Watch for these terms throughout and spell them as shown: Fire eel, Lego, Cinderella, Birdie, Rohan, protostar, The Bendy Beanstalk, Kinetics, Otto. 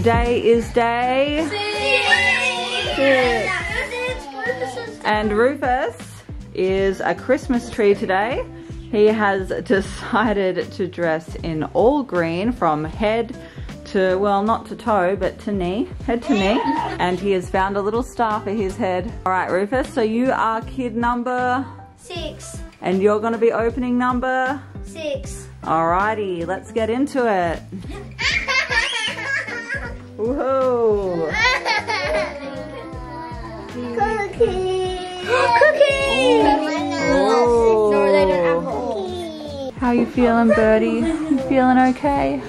Today is day 6. And Rufus is a Christmas tree today. He has decided to dress in all green from head to, well, not to toe, but to knee, head to knee. And he has found a little star for his head. All right, Rufus, so you are kid number 6. And you're gonna be opening number 6. Alrighty, let's get into it. Whoa! Cookie! Cookie! Oh. No, they don't have holes. How are you feeling, Birdie? You feeling okay?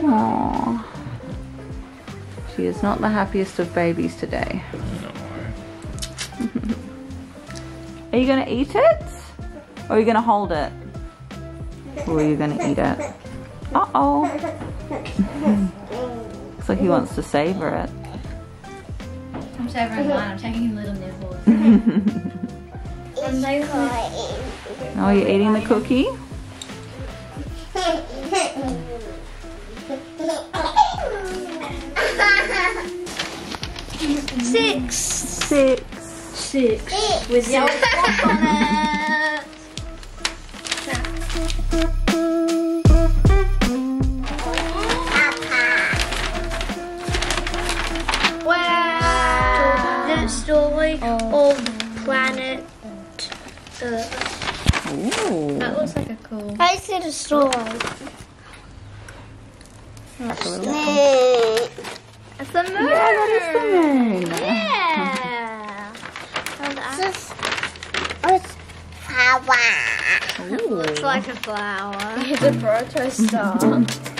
Aww. She is not the happiest of babies today. No. Are you gonna eat it? Or are you gonna hold it? Or are you gonna eat it? Uh-oh. Looks like he wants to savor it. I'm savoring mine, I'm taking little nibbles. I'm so hot. Oh, you're eating the cookie? Six. With yellow spots on it. Wow! The story of planet Earth. Ooh. That looks like a cool. I see the story. That's a snake. It's the moon. Yeah, that is the moon. Yeah. It's flower. It looks like a flower. It's a protostar.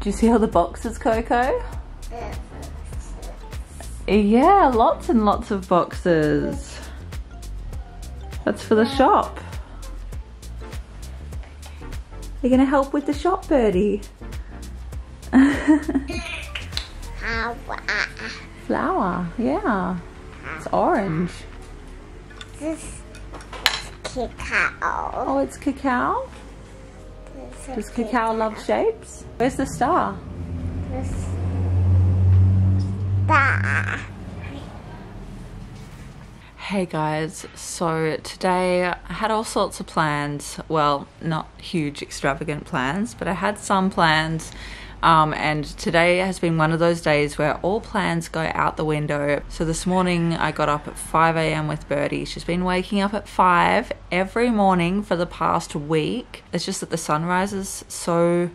Do you see how the box is, Coco? Yeah, lots and lots of boxes. That's for the shop. You're gonna help with the shop, Birdie. Flower, yeah. It's orange. This is cacao. Oh, it's cacao? Does cacao love shapes? Where's the star? Hey guys, so today I had all sorts of plans. Well, not huge extravagant plans, but I had some plans, and today has been one of those days where all plans go out the window. So this morning I got up at 5 a.m. with Birdie. She's been waking up at 5 every morning for the past week. It's just that the sun rises so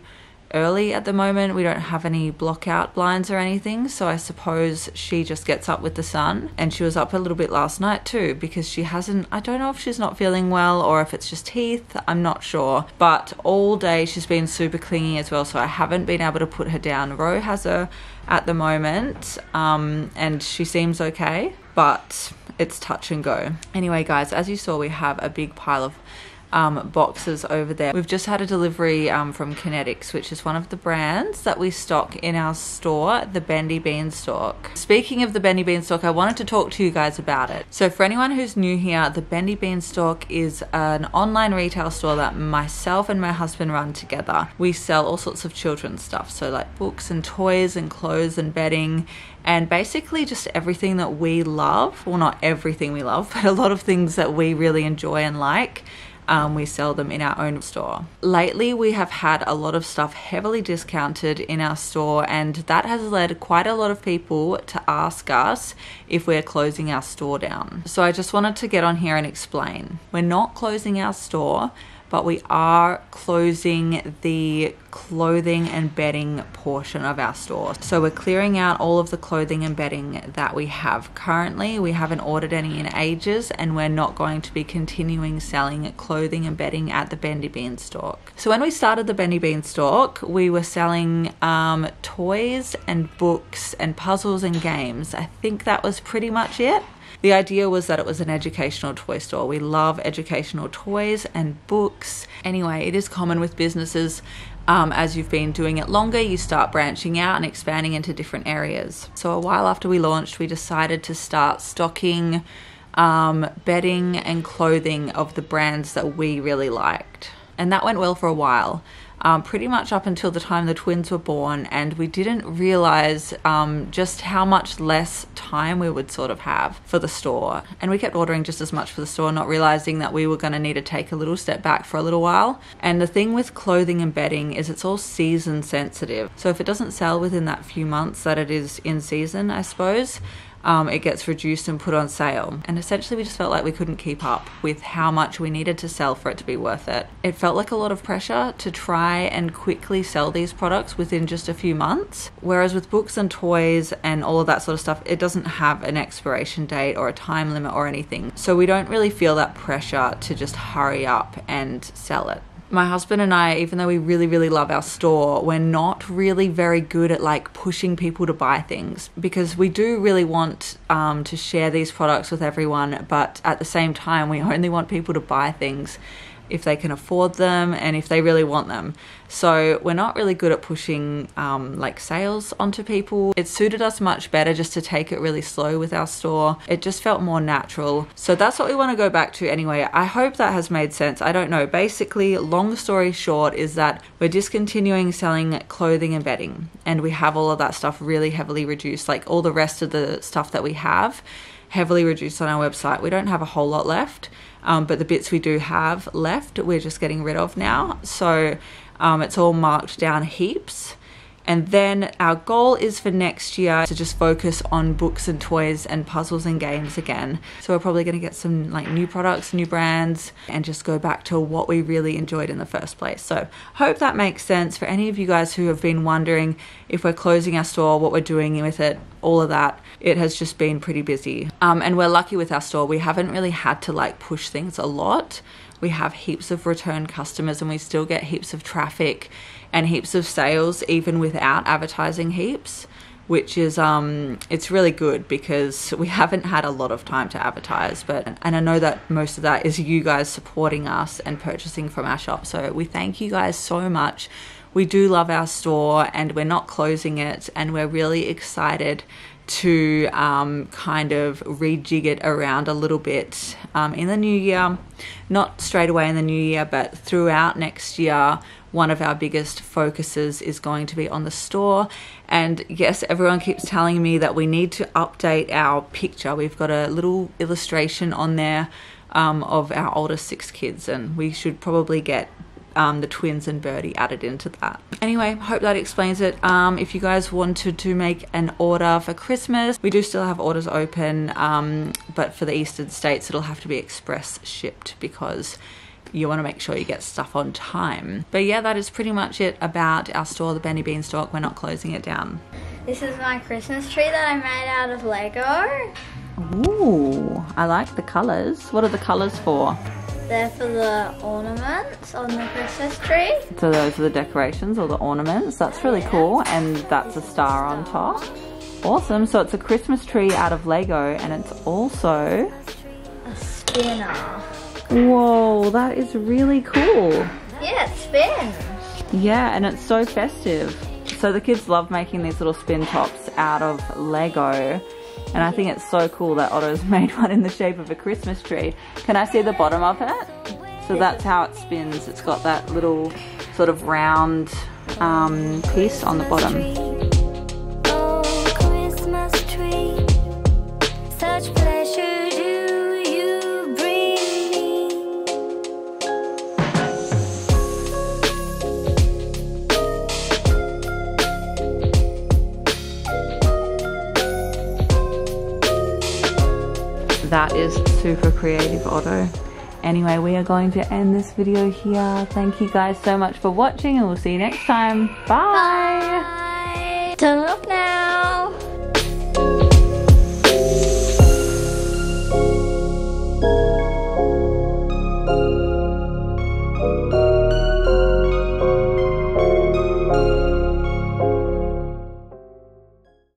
early at the moment. We don't have any block out blinds or anything, so I suppose she just gets up with the sun. And she was up a little bit last night too, because she hasn't, I don't know if she's not feeling well or if it's just teeth, I'm not sure, but all day she's been super clingy as well, so I haven't been able to put her down. Ro has her at the moment, and she seems okay, but it's touch and go. Anyway guys, as you saw, we have a big pile of boxes over there. We've just had a delivery from Kinetics, which is one of the brands that we stock in our store, The Bendy Beanstalk. Speaking of The Bendy Beanstalk, I wanted to talk to you guys about it. So for anyone who's new here, The Bendy Beanstalk is an online retail store that myself and my husband run together. We sell all sorts of children's stuff, so like books and toys and clothes and bedding, and basically just everything that we love. Well, not everything we love, but a lot of things that we really enjoy and like. We sell them in our own store. Lately we have had a lot of stuff heavily discounted in our store, and that has led quite a lot of people to ask us if we're closing our store down. So I just wanted to get on here and explain. We're not closing our store, but we are closing the clothing and bedding portion of our store. So we're clearing out all of the clothing and bedding that we have currently. We haven't ordered any in ages, and we're not going to be continuing selling clothing and bedding at the Bendy Beanstalk. So when we started the Bendy Beanstalk, we were selling toys and books and puzzles and games. I think that was pretty much it. The idea was that it was an educational toy store. We love educational toys and books. Anyway, it is common with businesses. As you've been doing it longer, you start branching out and expanding into different areas. So a while after we launched, we decided to start stocking bedding and clothing of the brands that we really liked. And that went well for a while, pretty much up until the time the twins were born, and we didn't realize just how much less time we would sort of have for the store. And we kept ordering just as much for the store, not realizing that we were going to need to take a little step back for a little while. And the thing with clothing and bedding is it's all season sensitive. So if it doesn't sell within that few months that it is in season, I suppose, it gets reduced and put on sale. And essentially we just felt like we couldn't keep up with how much we needed to sell for it to be worth it. It felt like a lot of pressure to try and quickly sell these products within just a few months. Whereas with books and toys and all of that sort of stuff, it doesn't have an expiration date or a time limit or anything. So we don't really feel that pressure to just hurry up and sell it. My husband and I, even though we really, really love our store, we're not really very good at like pushing people to buy things, because we do really want to share these products with everyone, but at the same time, we only want people to buy things if they can afford them and if they really want them. So we're not really good at pushing like sales onto people. It suited us much better just to take it really slow with our store. It just felt more natural. So that's what we want to go back to anyway. I hope that has made sense. I don't know. Basically, long story short is that we're discontinuing selling clothing and bedding, and we have all of that stuff really heavily reduced, like all the rest of the stuff that we have heavily reduced on our website. We don't have a whole lot left. But the bits we do have left, we're just getting rid of now. So it's all marked down heaps. And then our goal is for next year to just focus on books and toys and puzzles and games again. So we're probably gonna get some like new products, new brands, and just go back to what we really enjoyed in the first place. So hope that makes sense for any of you guys who have been wondering if we're closing our store, what we're doing with it, all of that. It has just been pretty busy. And we're lucky with our store. We haven't really had to like push things a lot. We have heaps of return customers and we still get heaps of traffic and heaps of sales even without advertising heaps, which is it's really good because we haven't had a lot of time to advertise, and I know that most of that is you guys supporting us and purchasing from our shop. So we thank you guys so much. We do love our store and we're not closing it, and we're really excited to kind of rejig it around a little bit in the new year. Not straight away in the new year, but throughout next year, one of our biggest focuses is going to be on the store. And yes, everyone keeps telling me that we need to update our picture. We've got a little illustration on there of our oldest 6 kids, and we should probably get the twins and Birdie added into that. Anyway, hope that explains it. If you guys wanted to make an order for Christmas, we do still have orders open, but for the eastern states it'll have to be express shipped because you want to make sure you get stuff on time. But yeah, that is pretty much it about our store, The Bendy Beanstalk. We're not closing it down. This is my Christmas tree that I made out of Lego. Ooh, I like the colours. What are the colours for? They're for the ornaments on the Christmas tree. So those are the decorations or the ornaments. That's really cool. And that's a star on top. Awesome. So it's a Christmas tree out of Lego, and it's also a spinner. Whoa, that is really cool. Yeah, it spins. Yeah, and it's so festive. So the kids love making these little spin tops out of Lego. And I think it's so cool that Otto's made one in the shape of a Christmas tree. Can I see the bottom of it? So that's how it spins. It's got that little sort of round piece on the bottom. Oh, Christmas tree, such pleasure do you bring me. That is super creative, Otto. Anyway, we are going to end this video here. Thank you guys so much for watching, and we'll see you next time. Bye! Bye. Don't look now!